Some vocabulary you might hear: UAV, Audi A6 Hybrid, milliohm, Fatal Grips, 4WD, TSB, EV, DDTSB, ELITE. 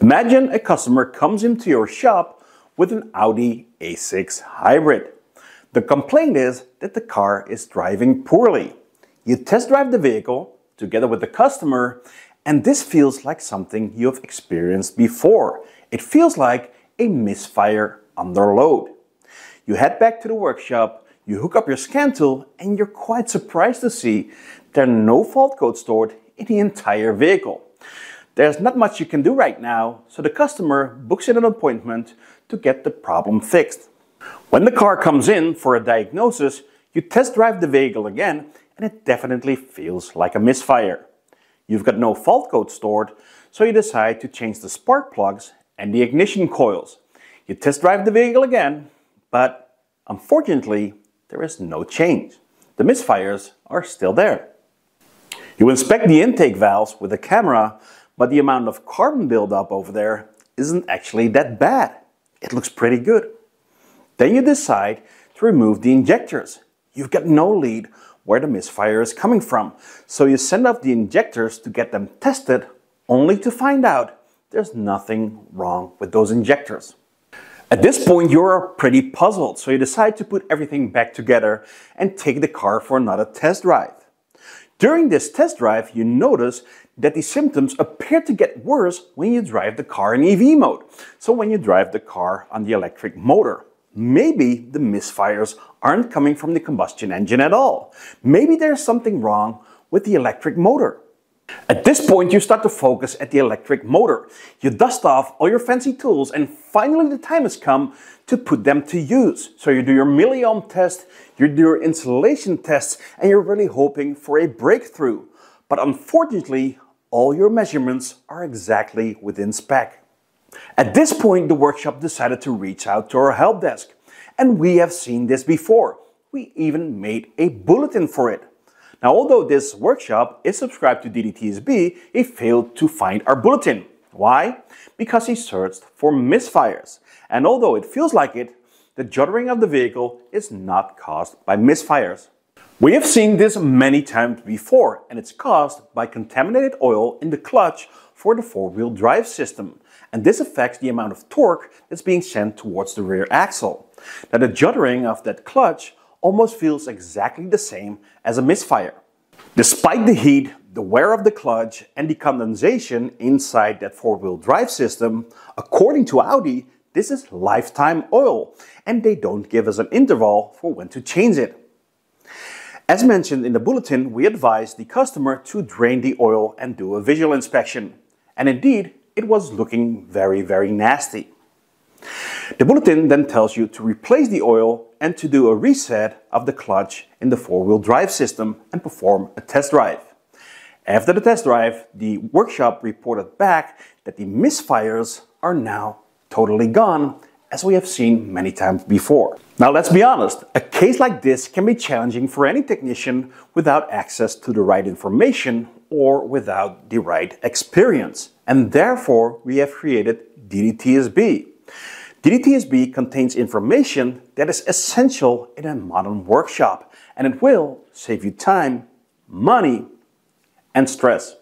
Imagine a customer comes into your shop with an Audi A6 Hybrid. The complaint is that the car is driving poorly. You test drive the vehicle together with the customer, and this feels like something you have experienced before. It feels like a misfire under load. You head back to the workshop, you hook up your scan tool, and you're quite surprised to see there are no fault codes stored in the entire vehicle. There's not much you can do right now, so the customer books in an appointment to get the problem fixed. When the car comes in for a diagnosis, you test drive the vehicle again, and it definitely feels like a misfire. You've got no fault code stored, so you decide to change the spark plugs and the ignition coils. You test drive the vehicle again, but unfortunately, there is no change. The misfires are still there. You inspect the intake valves with a camera, but the amount of carbon buildup over there isn't actually that bad. It looks pretty good. Then you decide to remove the injectors. You've got no lead where the misfire is coming from, so you send off the injectors to get them tested, only to find out there's nothing wrong with those injectors. At this point, you're pretty puzzled, so you decide to put everything back together and take the car for another test drive. During this test drive, you notice that the symptoms appear to get worse when you drive the car in EV mode. So when you drive the car on the electric motor, maybe the misfires aren't coming from the combustion engine at all. Maybe there's something wrong with the electric motor. At this point, you start to focus at the electric motor. You dust off all your fancy tools, and finally the time has come to put them to use. So you do your milliohm test, you do your insulation tests, and you're really hoping for a breakthrough. But unfortunately, all your measurements are exactly within spec. At this point, the workshop decided to reach out to our help desk. And we have seen this before. We even made a bulletin for it. Now, although this workshop is subscribed to DDTSB, he failed to find our bulletin. Why? Because he searched for misfires. And although it feels like it, the juddering of the vehicle is not caused by misfires. We have seen this many times before, and it's caused by contaminated oil in the clutch for the four-wheel drive system. And this affects the amount of torque that's being sent towards the rear axle. Now, the juddering of that clutch almost feels exactly the same as a misfire. Despite the heat, the wear of the clutch, and the condensation inside that four-wheel drive system, according to Audi, this is lifetime oil, and they don't give us an interval for when to change it. As mentioned in the bulletin, we advised the customer to drain the oil and do a visual inspection. And indeed, it was looking very, very nasty. The bulletin then tells you to replace the oil and to do a reset of the clutch in the four-wheel drive system and perform a test drive. After the test drive, the workshop reported back that the misfires are now totally gone, as we have seen many times before. Now, let's be honest, a case like this can be challenging for any technician without access to the right information or without the right experience. And therefore, we have created DDTSB. DDTSB contains information that is essential in a modern workshop, and it will save you time, money, and stress.